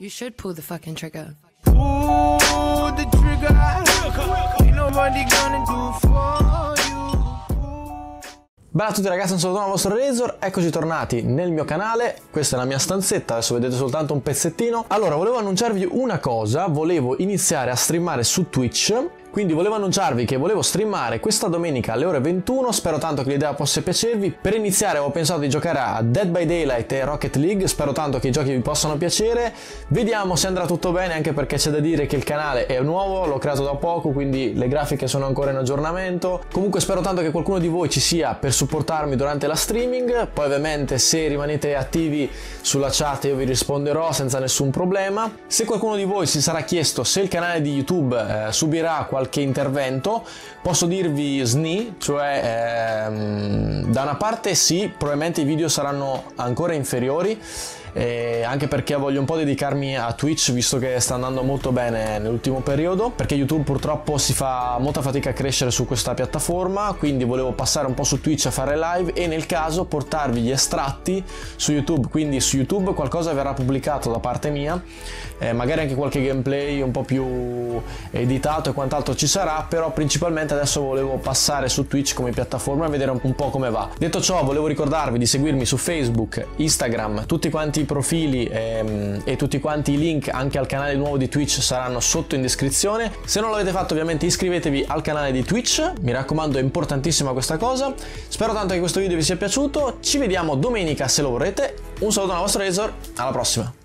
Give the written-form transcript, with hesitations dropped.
You should pull the fucking trigger. Pull the trigger. Ain't nobody gonna do for you. Bella a tutti ragazzi, un saluto dal vostro Razor, eccoci tornati nel mio canale. Questa è la mia stanzetta, adesso vedete soltanto un pezzettino. Allora, volevo annunciarvi una cosa, volevo iniziare a streamare su Twitch. Quindi volevo annunciarvi che volevo streamare questa domenica alle ore 21, spero tanto che l'idea possa piacervi. Per iniziare ho pensato di giocare a Dead by Daylight e Rocket League, spero tanto che i giochi vi possano piacere. Vediamo se andrà tutto bene, anche perché c'è da dire che il canale è nuovo, l'ho creato da poco, quindi le grafiche sono ancora in aggiornamento. Comunque spero tanto che qualcuno di voi ci sia per supportarmi durante la streaming. Poi ovviamente se rimanete attivi sulla chat io vi risponderò senza nessun problema. Se qualcuno di voi si sarà chiesto se il canale di YouTube subirà qualche intervento, posso dirvi sni, cioè da una parte sì, probabilmente i video saranno ancora inferiori, anche perché voglio un po' dedicarmi a Twitch visto che sta andando molto bene nell'ultimo periodo, perché YouTube purtroppo si fa molta fatica a crescere su questa piattaforma, quindi volevo passare un po' su Twitch a fare live e nel caso portarvi gli estratti su YouTube, quindi su YouTube qualcosa verrà pubblicato da parte mia, magari anche qualche gameplay un po' più editato e quant'altro ci sarà, però principalmente adesso volevo passare su Twitch come piattaforma e vedere un po' come va. Detto ciò, volevo ricordarvi di seguirmi su Facebook, Instagram, tutti quanti profili e tutti quanti i link anche al canale nuovo di Twitch saranno sotto in descrizione. Se non l'avete fatto ovviamente iscrivetevi al canale di Twitch, mi raccomando, è importantissima questa cosa. Spero tanto che questo video vi sia piaciuto, ci vediamo domenica se lo vorrete, un saluto dal vostro Razor, alla prossima!